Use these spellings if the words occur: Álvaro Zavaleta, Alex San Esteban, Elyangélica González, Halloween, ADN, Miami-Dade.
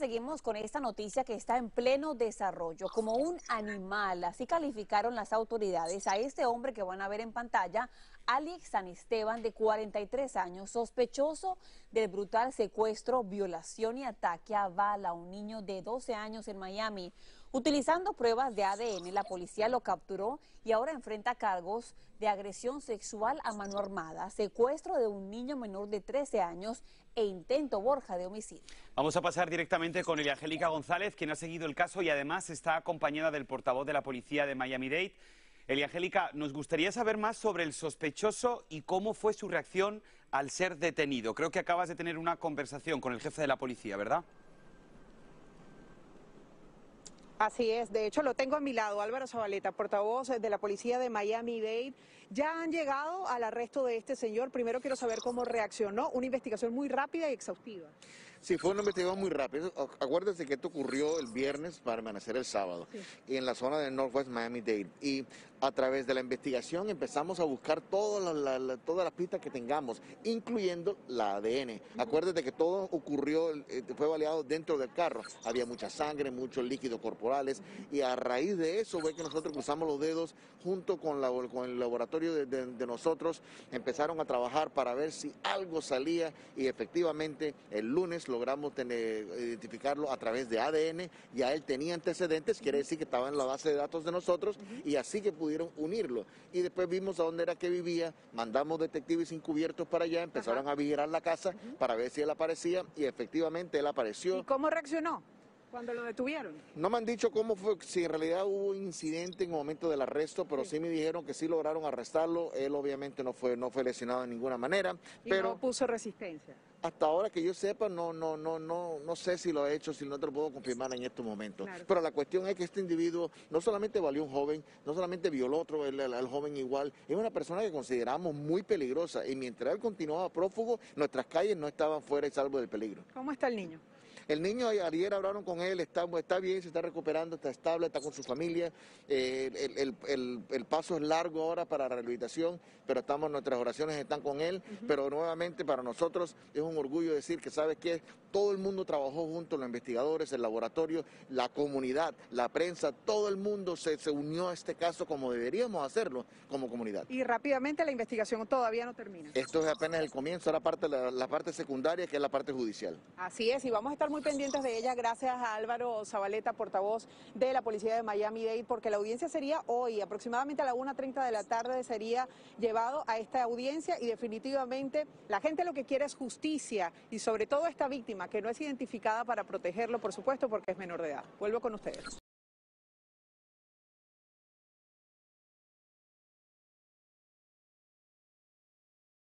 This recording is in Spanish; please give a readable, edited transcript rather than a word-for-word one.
Seguimos con esta noticia que está en pleno desarrollo, como un animal. Así calificaron las autoridades a este hombre que van a ver en pantalla, Alex San Esteban, de 43 años, sospechoso del brutal secuestro, violación y ataque a bala a un niño de 12 años en Miami. Utilizando pruebas de ADN, la policía lo capturó y ahora enfrenta cargos de agresión sexual a mano armada, secuestro de un niño menor de 13 años e intento, Borja, de homicidio. Vamos a pasar directamente con Elyangélica González, quien ha seguido el caso y además está acompañada del portavoz de la policía de Miami-Dade. Elyangélica, nos gustaría saber más sobre el sospechoso y cómo fue su reacción al ser detenido. Creo que acabas de tener una conversación con el jefe de la policía, ¿verdad? Así es, de hecho lo tengo a mi lado, Álvaro Zavaleta, portavoz de la policía de Miami-Dade. Ya han llegado al arresto de este señor. Primero quiero saber cómo reaccionó, una investigación muy rápida y exhaustiva. Sí, fue una investigación muy rápida. Acuérdense que esto ocurrió el viernes para amanecer el sábado, sí, en la zona de Northwest Miami-Dade. Y a través de la investigación empezamos a buscar todas las pistas que tengamos, incluyendo la ADN. Acuérdate que todo ocurrió, fue baleado dentro del carro. Había mucha sangre, mucho líquido corporal. Y a raíz de eso fue que nosotros cruzamos los dedos junto con el laboratorio de nosotros. Empezaron a trabajar para ver si algo salía y efectivamente el lunes logramos identificarlo a través de ADN. Ya él tenía antecedentes, quiere decir que estaba en la base de datos de nosotros y así que pudieron unirlo. Y después vimos a dónde era que vivía, mandamos detectives encubiertos para allá, empezaron a vigilar la casa para ver si él aparecía y efectivamente él apareció. ¿Y cómo reaccionó cuando lo detuvieron? No me han dicho cómo fue, si en realidad hubo incidente en el momento del arresto, pero sí me dijeron que sí lograron arrestarlo. Él obviamente no fue lesionado de ninguna manera. ¿Y pero no puso resistencia? Hasta ahora que yo sepa, no sé si lo ha hecho, si no te lo puedo confirmar en estos momentos. Claro. Pero la cuestión es que este individuo no solamente valió a un joven, no solamente violó a otro, al joven igual, es una persona que consideramos muy peligrosa y mientras él continuaba prófugo, nuestras calles no estaban fuera y salvo del peligro. ¿Cómo está el niño? El niño, ayer hablaron con él, está bien, se está recuperando, está estable, está con su familia. El paso es largo ahora para la rehabilitación, pero nuestras oraciones están con él. Pero nuevamente para nosotros es un orgullo decir que, ¿sabes qué? Todo el mundo trabajó junto, los investigadores, el laboratorio, la comunidad, la prensa, todo el mundo se unió a este caso como deberíamos hacerlo como comunidad. Y rápidamente la investigación todavía no termina. Esto es apenas el comienzo, la parte secundaria, que es la parte judicial. Así es, y vamos a estar muy pendientes de ella. Gracias a Álvaro Zavaleta, portavoz de la policía de Miami-Dade, porque la audiencia sería hoy, aproximadamente a la 1:30 de la tarde sería llevado a esta audiencia y definitivamente la gente lo que quiere es justicia y sobre todo esta víctima que no es identificada para protegerlo, por supuesto, porque es menor de edad. Vuelvo con ustedes.